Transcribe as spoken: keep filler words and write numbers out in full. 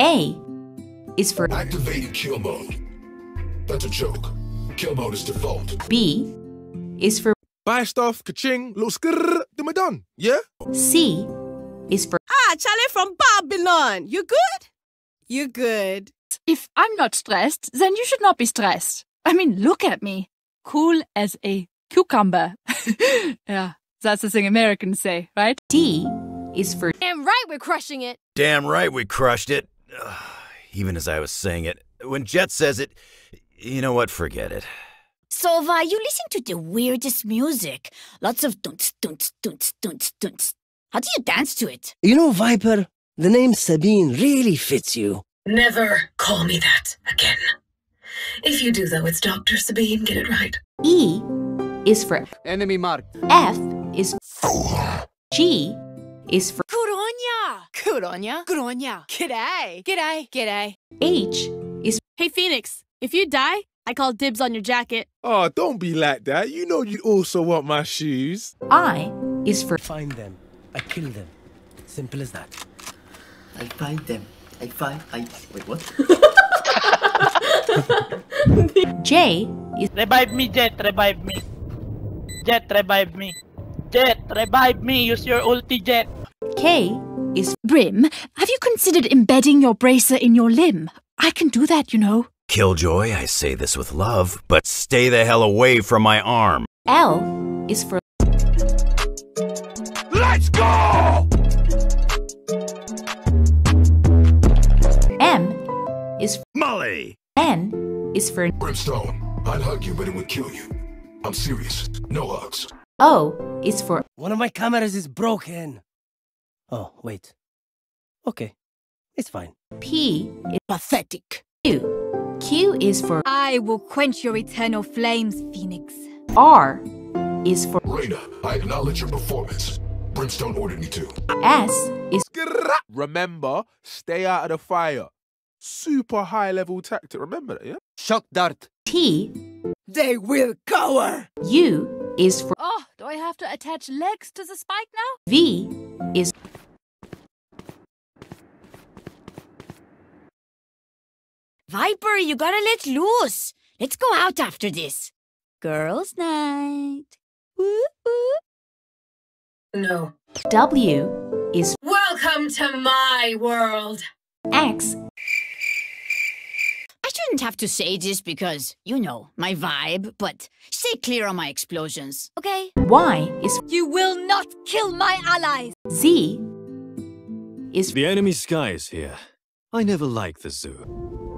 A is for activated kill mode. That's a joke. Kill mode is default. B is for buy stuff, ka-ching, little skrrr, then we're done, yeah? C is for ah, Charlie from Babylon. You good? You good. If I'm not stressed, then you should not be stressed. I mean, look at me. Cool as a cucumber. Yeah, that's the thing Americans say, right? D is for damn right we're crushing it. Damn right we crushed it. Ugh, even as I was saying it. When Jet says it, you know what? Forget it. Sova, you listen to the weirdest music. Lots of dunts, dunts, dunts, dunts, dunts. How do you dance to it? You know, Viper, the name Sabine really fits you. Never call me that again. If you do, though, it's Doctor Sabine. Get it right. E is for enemy mark. F is fool. G is for Kuronya. Kuronya. Kuronya. G'day. G'day. G'day. H is hey, Phoenix, if you die, I call dibs on your jacket. Oh, don't be like that. You know you also want my shoes. I is for find them. I kill them. Simple as that. I find them. I find... I... Wait, what? J is... Revive me, Jet. Revive me. Jet, revive me. Jet, revive me. Use your ulti, Jet. K is... Brim, have you considered embedding your bracer in your limb? I can do that, you know. Killjoy, I say this with love, but stay the hell away from my arm. L is for... Let's go! M is for Molly. N is for Brimstone. I'd hug you, but it would kill you. I'm serious. No hugs. O is for one of my cameras is broken. Oh, wait. Okay. It's fine. P is pathetic. Q. Q is for I will quench your eternal flames, Phoenix. R is for Raina, I acknowledge your performance. Brimstone ordered me to. S is remember, stay out of the fire. Super high level tactic, remember that, yeah? Shock dart. T they will cower. U is for oh, do I have to attach legs to the spike now? V is Viper, you gotta let loose. Let's go out after this. Girls' night. Woo woo. No. W is welcome to my world. X. I shouldn't have to say this because, you know, my vibe, but stay clear on my explosions, okay? Y is you will not kill my allies. Z is the enemy sky is here. I never liked the zoo.